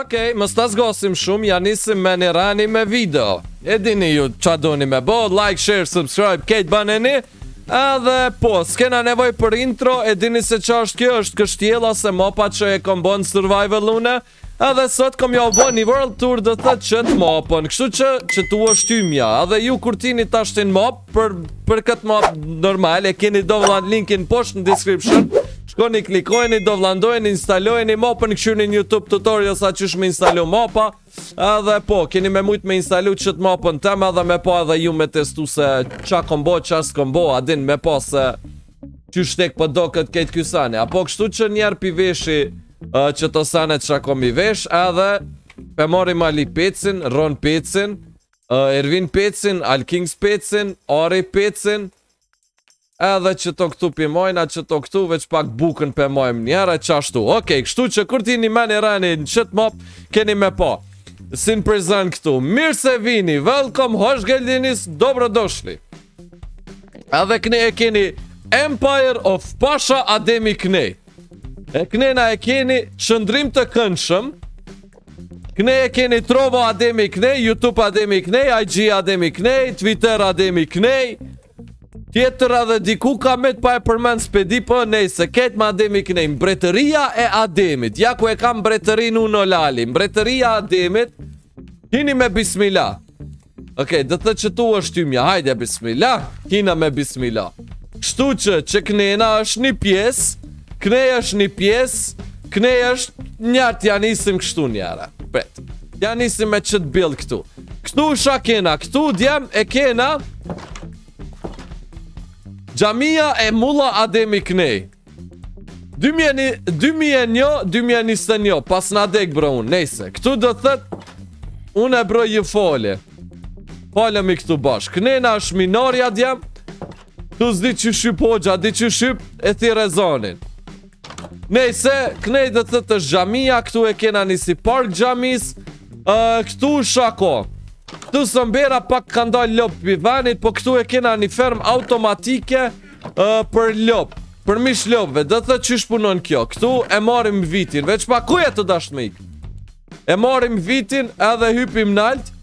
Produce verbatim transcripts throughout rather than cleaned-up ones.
Okej, okay, më sta zgosim shumë, ja nisim me një rani me video. E dini ju qa doni me bo, like, share, subscribe, kejt baneni. Edhe po, s'kena nevoj për intro, e dini se qa është kjo, është kështjela se mapa që e kom bon Survival Luna. Edhe sot kom ja u bo një World Tour dhe të qëtë mapën, kështu që që tu është ymja. Edhe ju kur tini tashtin map, për, për këtë map normal, e keni do vlan linkin poshtë në description. Shkoni, klikojni, do vlandojni, instalojni mapën, këshyri një YouTube tutorial sa qysh me instalu mapa. Edhe po, keni me mujt me instalu qëtë mapën tema dhe me pa edhe ju me testu se qa kombo, qa s'kombo, adin me pa se qysh tek për do këtë kejt kysane. Apo kështu që njerë pi veshi uh, që të sanet qa kom i vesh, edhe pe mori Mali Pecin, Ron Pecin, uh, Ervin Pecin, Alkings Pecin, Ari Pecin. Edhe që to këtu pimojna, që to këtu veç pak bukën pëmojmë njëra qashtu. Okej, kështu që kur ti një mani rani në qëtë mop, keni me po si në prezent këtu, mirë se vini, welcome, hosh geldinis, dobrodoshli. Edhe këne e keni Empire of Pasha Ademi Knej. E këne na e keni qëndrim të këndshëm. Këne e keni Trovo Ademi Knej, YouTube Ademi Knej, I G Ademi Knej, Twitter Ademi Knej. Tjetëra dhe diku ka met pa e përmen spedi për nej se ketë ma Ademi Knej. Mbretëria e Ademit, ja ku e kam mbretërin unë lali. Mbretëria Ademit, kini me bismila. Okej, dhe të që tu është ymja, hajde bismila, kina me bismila. Kështu që që knena është një pies, knej është një pies, knej është njartë janisim kështu njara. Pret, janisim me qëtë bil këtu. Këtu shak kena, këtu djem e kena... Xhamia e Mulla ademi knej. dy mijë e një, dy mijë e njëzet e një, pas na dek bro unë, nejse. Këtu do thët, unë e bro ju fole. Folem i këtu bashk. Knena është minorja djem. Tu zdi që shyp hoxha, di që shyp e thire zonin. Nejse, knej do thët është xhamia, këtu e kena nisi park xhamis. Uh, këtu shako. Këtu së mbera pak ka ndalë lop pivanit, po këtu e kena një ferm automatike uh, për lop, për mish lopve, dhe të qysh punon kjo. Këtu e marim vitin, veç pa kuja të dasht me ik. E marim vitin edhe hypim nalt,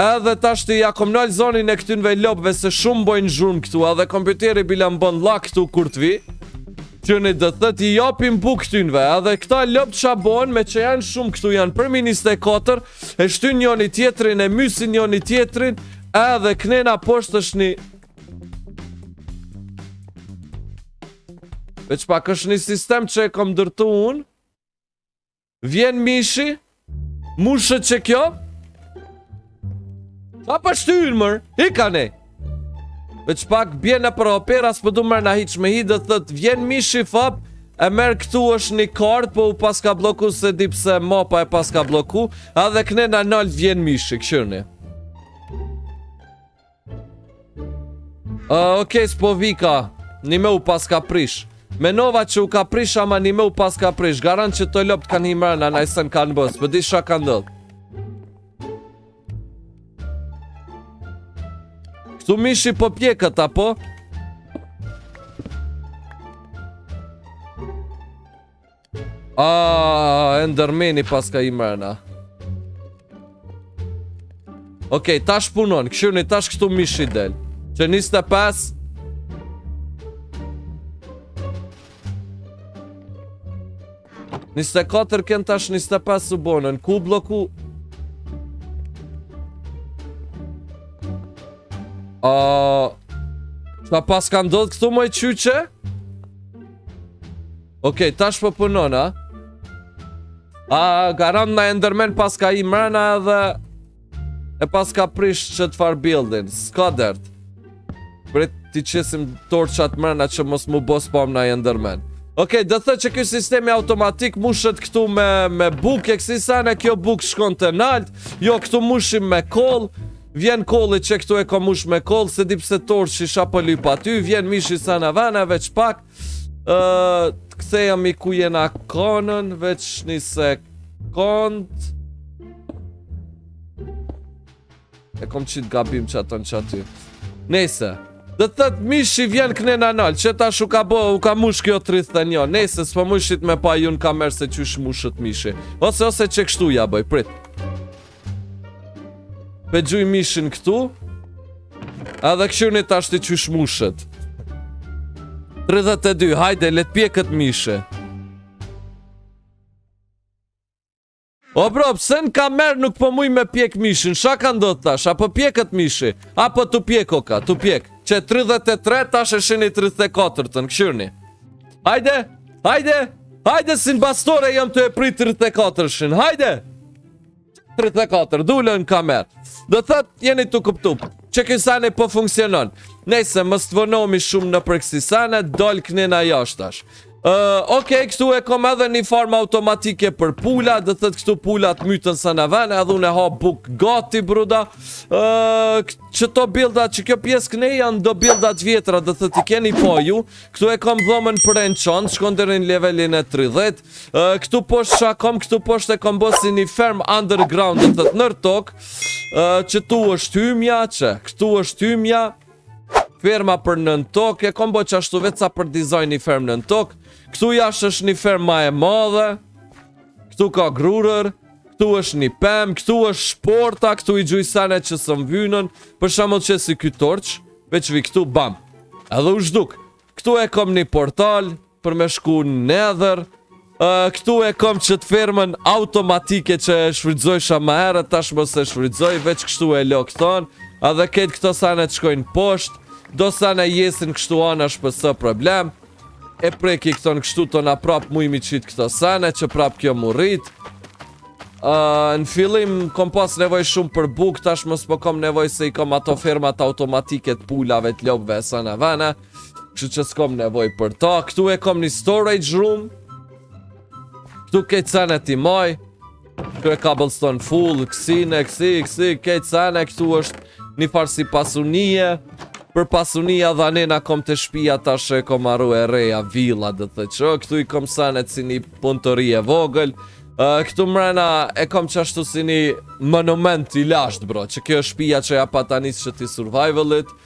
edhe tashti ja kom nalt zonin e këtynve lopve se shumë bojnë zhurm këtu, edhe kompjuteri bilan bën lak këtu kur të vi. Këtjoni dhe të t'i japim bu këtynve, edhe këta lop të shabon me që janë shumë këtu janë për njëzet e katër, e shtyn njoni tjetrin, e mysin njoni tjetrin, edhe knena poshtë është një... Veç pak është një sistem që e kom dërtu unë, vjen mishi, mushët që kjo, ta për shtyn mër, i ka ne. Veç pak bjene për opera, s'pë du mërë na hiq me hi dhe thët vjen mishi fap, e merë këtu është një kart, po u pas ka bloku se dip se mapa e pas ka bloku, adhe këne na nalt vjen mishi, këshërni. Uh, Okej, okay, s'po vika, një me u pas ka prish. Menova që u ka prish, ama një me u pas ka prish, garant që të lopt kanë himërë na najsen kanë bës, për disha kanë dëllë. Tu mishi po pjekët, apo? Aaaa, Endermani pas ka i mërna. Okej, tash punon, këshirni tash këtu mishi del. Që njëzet e pesë. njëzet e katër kënë tash njëzet e pesë u bonën, ku bloku? Uh, ta pas ka ndodhë këtu moj qyqe. Okej, okay, tash po punon, a? A, garam na Enderman pas ka i mërna edhe e pas ka prish që të farë buildin. Ska dert. Bret t'i qesim torqat mërna që mos mu bo spam na Enderman. Okej, okay, dhe thë që kjo sistemi automatik mushet këtu me, me buk. E kësisane kjo buk shkon të nalt. Jo, këtu mushim me kol. Vjen kolli që këtu e komush me koll, se dipse torë shisha për lypa ty, vjen mishi sa në vana, veç pak. Uh, Ktheja mi ku jena kanën, veç një sekund. E kom qitë gabim që aton që aty. Nejse, Dhe të të mishi vjen këne në nalë, që ta shu ka bo, u ka mush kjo trith dhe njo. Nejse, s'po mushit me pa ju në kamerë se qysh mushët mishi. Ose, ose që kështu ja bëj, prit. Pe gjuj mishin këtu. Edhe këshurni tashti qysh mushët. tridhjetë e dy, hajde, let pje këtë mishe. O bro, pëse në kamerë nuk po muj me pjek mishin? Shaka ndot tash, apo pjek këtë mishi? Apo të pjek o ka, të pjek. Që tridhjetë e tre tash e shini tridhjetë e katërtën, këshirni. Hajde, hajde, hajde si në bastore jam të e prit tridhjetë e katërtën, hajde! tridhjetë e katër, dule në kamerë. Dhe thëtë jeni të kuptup, që kësane po funksionon. Nese, më stvonomi shumë në preksisane, dol kënina jash tash. Okej, kështu e kom edhe një farmë automatike për pula. Dhe thët kështu pulat mytën sa në vene. Edhe unë e ha buk gati, bruda. Që to bildat, që kjo pjesë këne janë do bildat vjetra. Dhe thët i keni po ju. Kështu e kom dhomën për enchant, shkonderin levelin e tridhjetë. Kështu poshtë shakom, kështu poshtë e kom bosi një ferm underground. Dhe thët nër tokë. Që tu është hymja, që kështu është hymja. Ferma për nën tokë, e kom bo që ashtu veca për dizajn një ferm nën tokë. Këtu jashtë është një ferma e madhe. Këtu ka grurër. Këtu është një pemë. Këtu është shporta. Këtu i gjujsane që së mvynën. Për shamo që si këtë torqë. Veç vi këtu bam. Edhe u shduk. Këtu e kom një portal. Për me shku në Nether. Këtu e kom që të fermën automatike që e shfridzoj shama herët. Tashmë se shfridzoj. Veç kështu e lo këton. Edhe ketë këto sane të shkojnë poshtë. Do sane jesin kështu anë është pësë problem. E preki këto në kështu të na prap mujmi qitë këto sene, që prap kjo mu rrit. Në fillim kom pas nevoj shumë për buk, tash mos po kom nevoj se i kom ato firmat automatike të pullave të lopve e sene vene. Kështu që s'kom nevoj për ta. Këtu e kom një storage room. Këtu kejtë sene ti maj. Këtu e cobblestone full, kësine, kësi, kësi, kejtë sene. Këtu është një farsi pasunije. Për pasunia dha nena kom të shpia ta shë kom arru e reja vila dhe të që. Këtu i kom sanet si një punëtori e vogël. Këtu mrena e kom qashtu si një monument i lasht bro. Që kjo shpia që ja patanis që ti survivalit.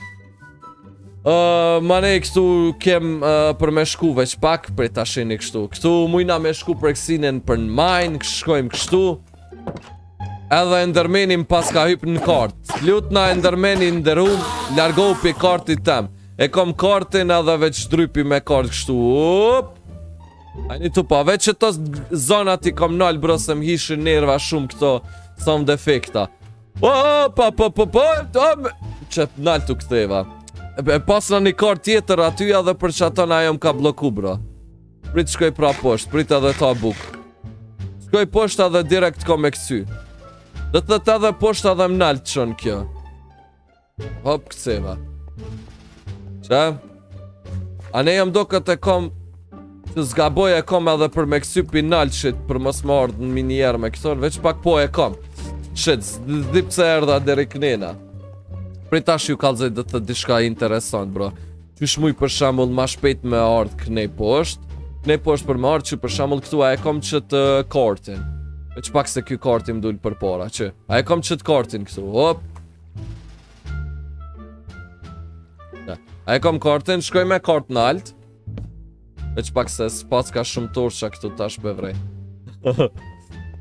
Mane këtu kem për me shku veç pak për ta shini kështu. Këtu mujna me shku për kësinen për në majnë, shkojmë kështu. Edhe Endermanin pas ka hypë në kartë. Lutna Endermanin ndërhum, largohu për kartit tem. E kom kartin edhe veç drypi me kartë kështu. Ajni të pa, veç që të zonat i kom nalë bro se më hishin nerva shumë këto som defekta. O, pa, pa, pa, pa, që nalë të këtheva. E pas në një kartë tjetër aty edhe për që aton ajo më ka bloku bro. Prit shkoj pra poshtë, prit edhe ta buk. Shkoj poshtë edhe direkt kom e kësy. Dhe të të dhe poshtë edhe më nalë të qënë kjo. Hop, këseva. Që? A ne jam do këtë e kom... Që zgaboj e kom edhe për me kësy për nalë shqit. Për mos më ardhë në minjerë me këton. Veç pak po e kom. Shqit, zdip se erdha deri kënena. Prej tash ju kalzaj dhe të dishka interesant, bro. Qysh muj për shamull ma shpejt me ardhë kënej poshtë. Kënej poshtë për me ardhë që për shamull këtua e kom që të kortin. Që pak se kjo karti më dullë për para, që a e kom qëtë kartin këtu, hop. A e kom kartin, shkoj me kart në alt. E që pak se s'pas ka shumë torsha këtu tash bevrej.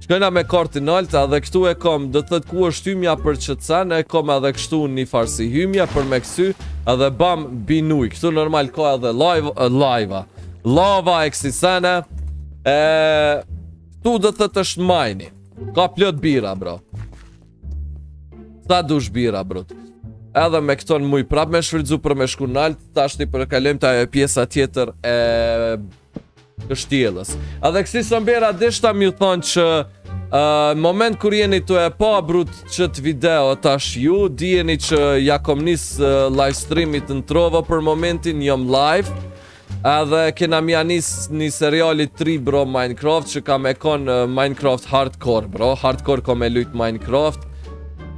Shkojna me kartin në alt, edhe këtu e kom, dhe të të ku është hymja për qëtësen. E kom edhe kështu një farsi hymja për me kësy, edhe bam binuj. Këtu normal ka edhe lava. Lava e kësisene. E... Tu dhe të të është majni. Ka plët bira, bro. Sa dush bira, bro. Edhe me këton muj prap me shfridzu për me shku nalt. Ta është i përkalim të ajo pjesa tjetër e kështjelës. Edhe kësi sëmbera dishta mi thonë që moment kur jeni të e pa, brut, që të video tash ju, dijeni që ja kom nis live streamit në Trovo për momentin, jom live. Edhe kena mja nis një serialit tri bro Minecraft që kam e kon Minecraft hardcore bro. Hardcore kom e lujt Minecraft.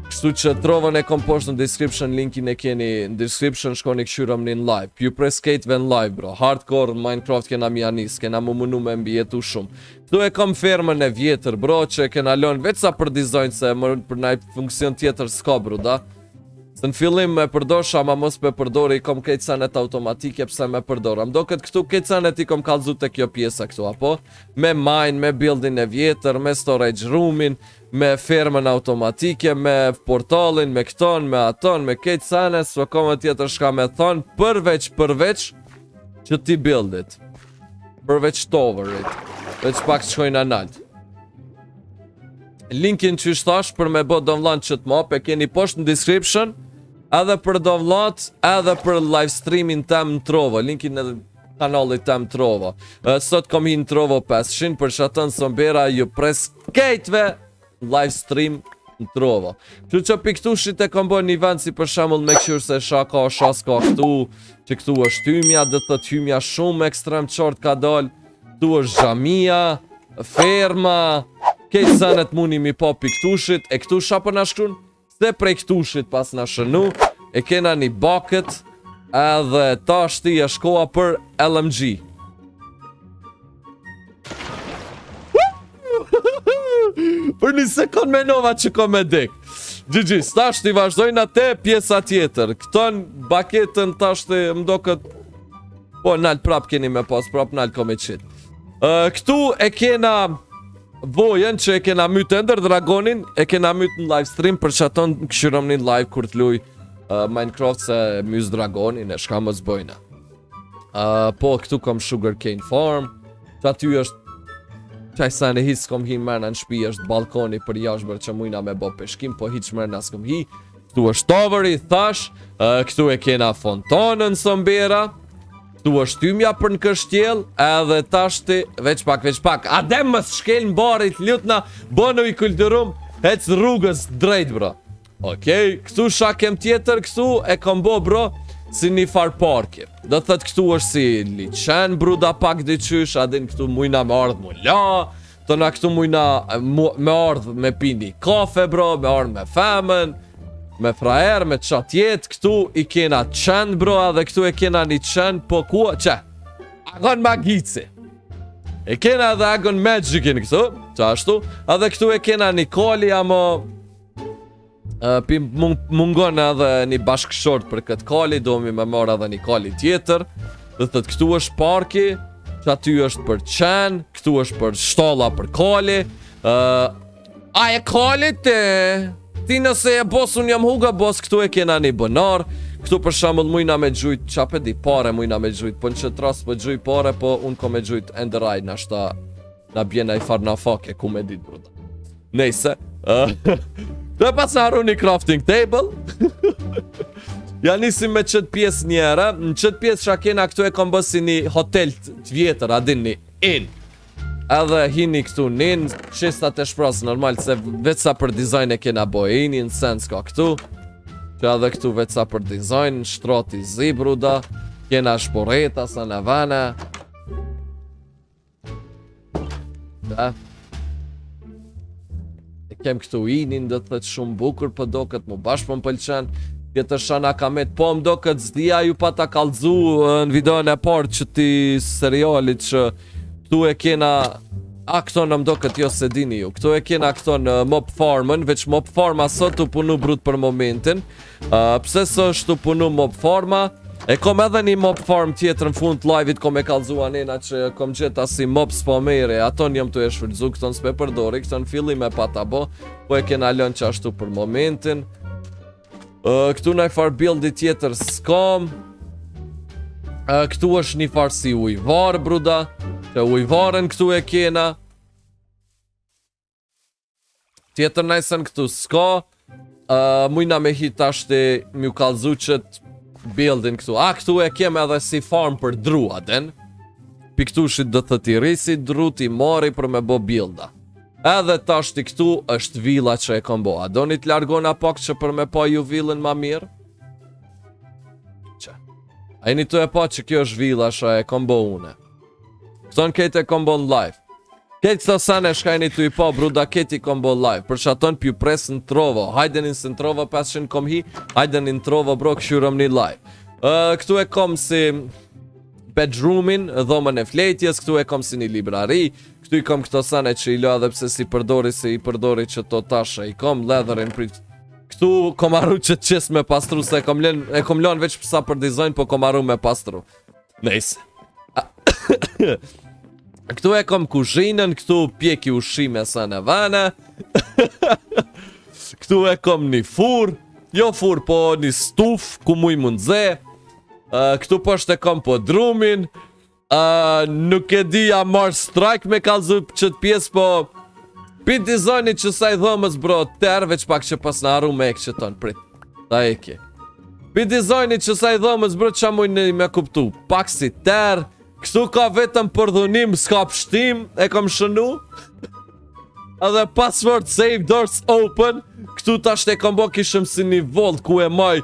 Kështu që Trovën e kom poshtë në description, linkin e keni në description, shkoni këshyrëm një në live. Ju pres katëve në live bro. Hardcore Minecraft kena mja nis, kena mu munu me mbijetu shumë. Këtu e kom fermën e vjetër bro që kena lon veca për dizajnë se mërën për naj funksion tjetër s'ka bro da. Se në fillim me përdosha, ma mos me përdori, i kom kejtë sanet automatike pëse me përdora. Mdo këtë këtu kejtë sanet i kom kalzu të kjo pjesa këtu, apo? Me mine, me building e vjetër, me storage roomin, me fermen automatike, me portalin, me këton, me aton, me kejtë sanet, së kome tjetër shka me thonë, përveç, përveç, që ti buildit. Përveç toverit, veç pak shkojnë analtë. Linkin që ishtash për me bo download që të map, e keni poshtë në description, edhe për download, edhe për live streamin tem në Trovo, linkin edhe kanalit tem në Trovo. Sot kom hi në Trovo pesëqind, për shatën sombera ju pres kejtve live stream në Trovo. Që që piktushit e kom bo një vend si për shemull me këshur se shaka, shaska këtu, që këtu është hymja, dhe të të hymja shumë ekstrem qartë ka dal, këtu është xhamia, ferma, kejtë sanet muni mi po pi këtushit, e këtu shapën a shkrun, se prej këtushit pas në shënu, e kena një bucket, edhe ta shti e shkoa për L M G. Për një sekund menova që kom e dik. Gjigji, ta shti vazhdojnë atë pjesa tjetër, këton baketën ta shti mdo këtë, po nalë prap keni me pas, prap nalë kom e qitë. Këtu e kena... Vojen që e kena mytë Ender Dragonin, e kena mytë në live stream, për që aton këshyrom një live kur t'luj Minecraft se mytë Dragonin e shka më zbojna. Po, këtu kom Sugar Cane Farm, që aty është, qaj sa në hisë kom hi mërna në shpi, është balkoni për jashbër që mujna me bo peshkim, po hiq mërna s'kom hi. Këtu është toveri, thash, këtu e kena fontanën sëmbera, tu është ymja për në kështjel, edhe tashti, veç pak, veç pak, adem më shkel në barit, ljutna, bonu i kulturum, hec rrugës drejt, bro. Okej, këtu shakem tjetër, këtu e kombo, bro, si një far parki. Dhe thët këtu është si liqen, bruda pak dyqysh, adin këtu mujna me ardhë mu la, tëna këtu mujna me ardhë me pini kafe, bro, me ardhë me femen, me frajer, me qatjet, këtu i kena qen, bro, edhe këtu e kena një qen, po kua, që? Agon Magici. E kena edhe Agon Magicin këtu, që ashtu, edhe këtu e kena një koli, amo... Mungon edhe një bashkëshort për këtë koli, do mi me mora edhe një koli tjetër, dhe thët këtu është parki, që aty është për qen, këtu është për shtolla për koli, a e koli të... Ti nëse e bos, unë jam huga bos, këtu e kena një bënar. Këtu për shamull mujna me gjujt, qapedi pare mujna me gjujt, po në që tras për gjuj pare, po unë ko me gjujt enderaj, nashta na bjena i farna fake, ku me dit bruda. Nejse. Dhe pas në haru një crafting table. Ja nisim me qëtë pjesë njëra. Në qëtë pjesë shakena këtu e kom bësi një hotel të vjetër, adin një inn. Edhe hini këtu nin, qestat e shprasë normal, se vetësa për dizajn e kena bojini, në sens ka këtu. Që edhe këtu vetësa për dizajn, në shtrati zibruda, kena shporeta, sanavana. E kem këtu inin, dhe të të shumë bukur, për do këtë mu bashkë për më pëlqen. Tjetër shana kamet, po më do këtë zdia ju pa ta kalzu në videon e partë që ti serialit që... Këtu e kena, a këto në mdo këtë jo se dini ju, këtu e kena këto në Mob Farmën, veç Mob Farma sot të punu brut për momentin. Pse së është të punu Mob Farma, e kom edhe një Mob Farm tjetër në fund të live-it, kom e kalzua nena që kom gjeta si Mob Spamere, ato njëm të e shfridzu, këto në s'pe përdori, këto në fillim e pata bo, po e kena lën që ashtu për momentin. Këtu në e farë buildi tjetër s'kom, këtu është një farë si ujvarë bruda, që ujvarën këtu e kena. Tjetër nëjsen këtu s'ka. Mujna me hit ashti mju kalzu që të buildin këtu. A, këtu e keme edhe si farm për dru, aden. Piktushit dhe të ti risi, dru ti mari për me bo builda. Edhe tashti këtu është vila që e kom bo. A do një t'largona pak që për me pa ju vilën ma mirë? Që? A jeni të e pa që kjo është vila që e kom bo une. Këton kejtë e kombo në live. Kejtë të sane shkajni të i po, bruda kejtë i kombo live. Për që aton pju presë në Trovo. Hajdenin së në Trovo, peshin kom hi. Hajdenin në Trovo, bro, këshyrëm një live. Këtu e kom si bedroomin, dhomën e flejtjes. Këtu e kom si një librari. Këtu i kom këto sane që i loa dhe pse si përdori, si i përdori që to tasha i kom. Leatherin për Këtu kom arru që qes me pastru, se e kom lën veç përsa për dizajn, po kom arru me pastru. Nice. Këtu e kom kushinën, këtu pjeki ushime sa në vana. Këtu e kom një fur, jo fur, po një stuf, ku muj mundze. Këtu poshtë e kom po drumin. Nuk e di a marrë strike me kalzu qëtë pjesë, po... Pit dizajnit që sa i dhëmës, bro, terveç pak që pas në aru me e kështë tonë, prit. Ta e kje. Pit dizajnit që sa i dhëmës, bro, që mujnë me kuptu. Pak si ter, këtu ka vetëm përdhunim, s'ka pështim, e kom shënu. Edhe password save doors open. Këtu tash të kombo kishëm si një volt ku e maj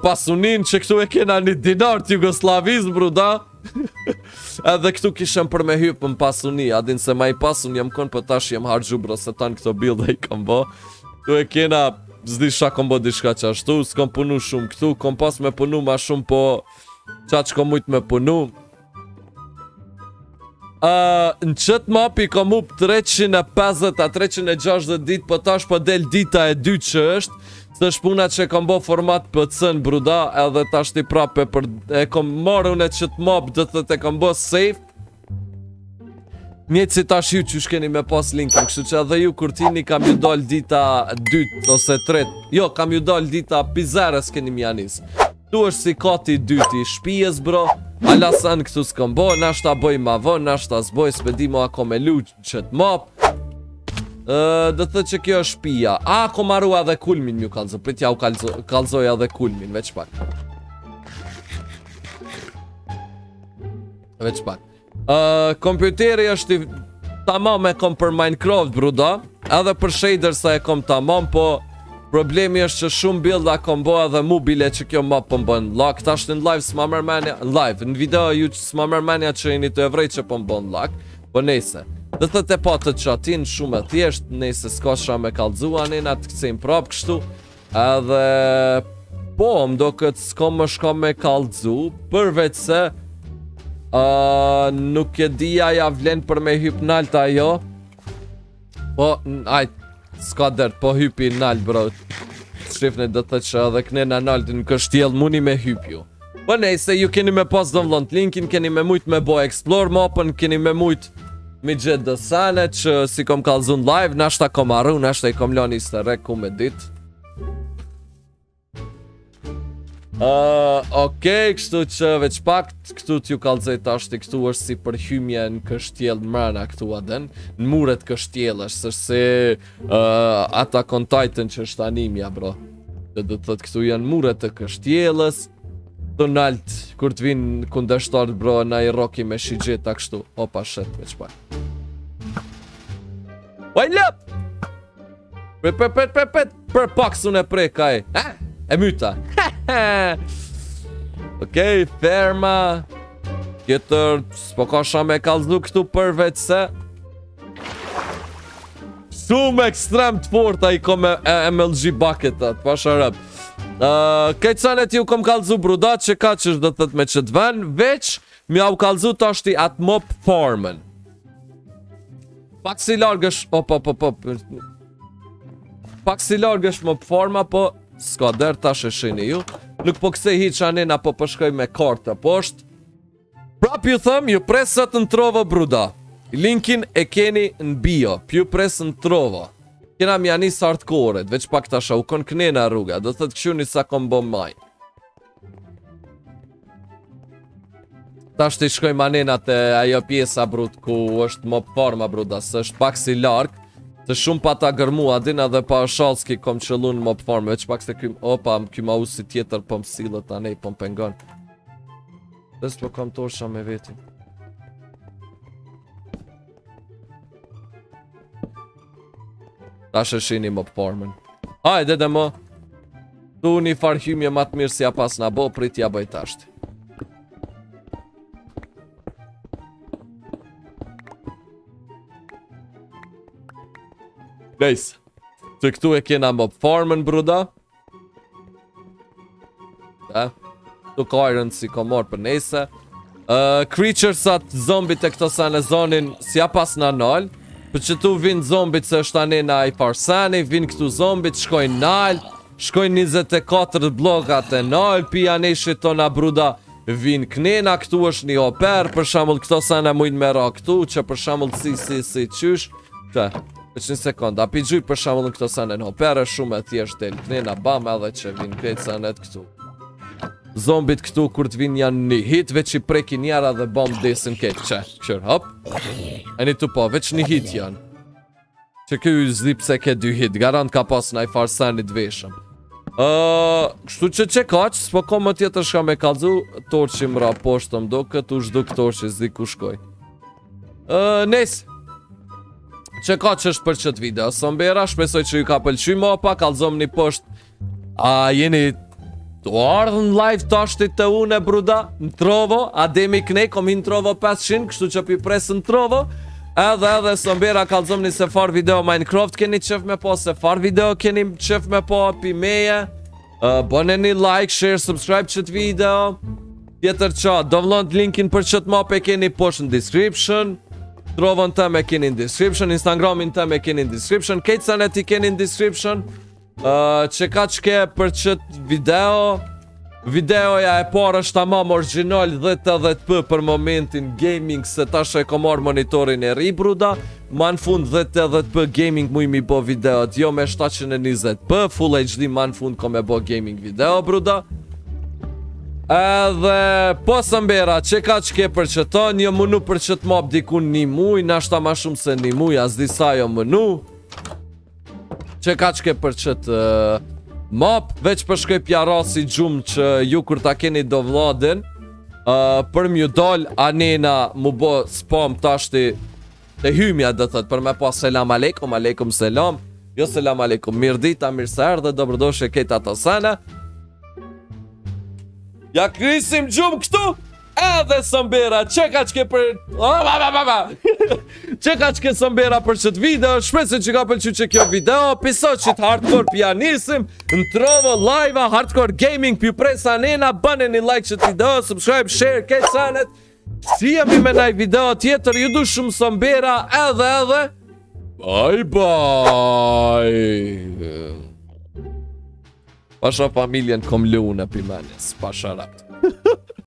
pasunin, që këtu e kena një dinar të Jugoslavizm, bruda. Edhe këtu kishëm për me hypë më pasuni. Adin se ma i pasun jam kon, për tash jam hargju, bro, se tanë këto bilda i kombo. Këtu e kena zdisha kombo dishka që ashtu. S'kom punu shumë këtu, kom pas me punu ma shumë, po qa që kom mujt me punu. Në qëtë mapi kom up treqind e pesdhjetë a treqind e gjashtëdhjetë dit, për tash për del dita e dy që është. Së shpuna që kom bo format për cën, bruda, edhe tash ti prape për e kom marrë unë e qëtë map, dhe të të kom bo safe. Mjetë si tash ju që shkeni me pas linkin, kështu që edhe ju kur tini kam ju dal dita dytë ose tretë. Jo, kam ju dal dita pizarës keni mjanis. Tu është si kati dyti i shpijes, bro. Alasan këtu s'kom bo, nash ta boj ma von, nash ta zboj, s'pedi mo ako me lu qëtë map. Dhe thë që kjo është shpija. A, ko maru adhe kulmin mju kalzo, prit ja u kalzoj adhe kulmin, veç pak. Veç pak. Kompjuteri është tamam e kom për Minecraft, bruda. Edhe për shader sa e kom tamam, po... Problemi është që shumë bilda kom boja dhe mobile që kjo ma pëmbën lak. Tash në live s'ma mërmenja, live, në video ju që s'ma mërmenja që jeni të evrej që pëmbën lak. Po nejse, dhe të të patët që atin shumë e thjesht, nejse s'ka shra me kalzua, nena të kësim prap kështu. Edhe, po, mdo këtë s'ko më shka me kalzu, përveç se, nuk e dia ja vlen për me hypnalta jo. Po, ajtë. Ska dërt, po hypi nalë, bro. Shifne dhe të që edhe këne në nalë në kështjel muni me hypju. Po nejse, ju keni me pas dhe vlond linkin, keni me mujt me bo explore mapën, keni me mujt me gjithë dësane që si kom kalzun live, nashta kom arru, nashta i kom lani së rek ku me dit. Okej, kështu që veç pak, këtu t'ju kalzej tashti, këtu është si përhymje në kështjel mërana këtu aden. Në muret kështjel është, sërse ata kontajten që është animja, bro. Dhe dhe thët këtu janë muret të kështjelës. Të nalt, kur t'vinë kundeshtarët, bro, na i roki me shigjeta kështu. Opa, shetë, veç pak. Wajnë lëp! Pet, pet, pet, pet, pet, për pak sun e prej ka e. Ha? E myta. Okej, ferma. Kjetër, s'po ka shumë e kalzlu këtu përveç se shumë ekstrem të forta i kom M L G bucketat, pasha rëp. Këtë sanet ju kom kalzlu brudat që ka qështë dhe thët me qëtë ven. Veç, mi au kalzlu të ashti atë mop farmen. Pak si largësh, op, op, op, op. Pak si largësh mop farma, po s'ka dërë, tash e shini ju. Nuk po kësej hiq anina, po përshkoj me kartë të poshtë. Prap ju thëm, ju presët në Trovo, bruda. Linkin e keni në bio, pju presë në Trovo. Kena mja njësë hardcore-et, veç pak tasha u kon kënena rruga. Do thëtë këshu njësa kombo maj. Tash të i shkojmë aninat e ajo pjesa, brud, ku është mop farma, bruda, së është pak si larkë. Të shumë pa ta gërmu, adina dhe pa shalski kom qëllu në mop farm. Veç pak se krim... Opa, më kyma usi tjetër pëm silët, anej pëm pengon. Dhe s'po kam torsha me vetin. Ta shëshini mop farmen. Hajde dhe mo. Tu një farhymje matë mirë si a pas në bo, prit ja bëjtashti. Guys, të këtu e kena mop farmen, bruda. Këtu ka iron si ka marrë për nese. Creaturesat, zombit e këto sane zonin, si a pas në nalë. Për që tu vinë zombit se është anena i farsani, vinë këtu zombit, shkojnë nalë. Shkojnë njëzet e katër blokat e nalë, pia neshit tona bruda vinë knena, këtu është një oper, për shambull këto sa në mujnë mera këtu, që për shambull si si si qysh, që, që një sekunda, api gjuj për shambull në këto sa në në opere, shumë e thjesht del knena, bam edhe që vinë këtë sa në të këtu. Zombit këtu kur të vinë janë një hit, veç I preki njëra dhe bom desin këtë, që, këshur, hop, e një të po, veç një hit janë. Që këj zlip se ke dy hit, garant ka pas në I farsanit veshëm. Kështu që që kaq, s'po ko më tjetër shka me kalzu, torqi më raposht të mdo, këtu shduk torqi zdi ku shkoj. Nes, që kaq është për qëtë video, së mbera, shpesoj që ju ka pëlqy më, pa kalzom një posht. A jeni të ardhën live tashtit të une, bruda, në Trovo, Ademi Knej, kom hinë Trovo pesëqind, kështu që pi presë në Trovo. Edhe edhe së mbira kalzëm një se farë video Minecraft keni qef me po, se farë video keni qef me po, pimeje. Bëne një like, share, subscribe qëtë video. Tjetër qa, download linkin për qëtë map e keni poshtë në description. Trovën të me keni në description, Instagramin të me keni në description, kejtë sanet I keni në description. Që ka qke për qëtë video. Videoja e parë është tamam original dhjetë dhjetë p për momentin gaming, se tash e komar monitorin e ri bruda. Ma në fund dhjetë dhjetë p gaming mu I mi bo videot, jo me shtatëqind e njëzet p, full H D ma në fund ko me bo gaming video bruda. Edhe posë mbera që ka që ke për qëta, një mënu për qëtë map dikun një muj, nashta ma shumë se një muj, as disa jo mënu. Që ka që ke për qëtë... Map, veç përshkoj pja rasi gjumë që ju kur ta keni do vladin. Për mjë dal, anena mu bo spam tashti të hymja dhe thët. Për me po selam aleikum, aleikum selam. Jo selam aleikum, mirë dita, mirë se erë dhe do bërdojshë e kejta të sana. Ja krisim gjumë këtu, edhe sëmbera, që ka qke për... Që ka qke sëmbera për qëtë video, shpesë që ka pëlqy që kjo video, piso që të hardcore pianisim, në Trovo, live, hardcore gaming, pju presa nena, bëne një like që të video, subscribe, share, kejtë sanet, si jemi me naj video tjetër, ju du shumë sëmbera, edhe edhe, bye bye. Pasha familjen kom lune, pimanis, pasha rapt.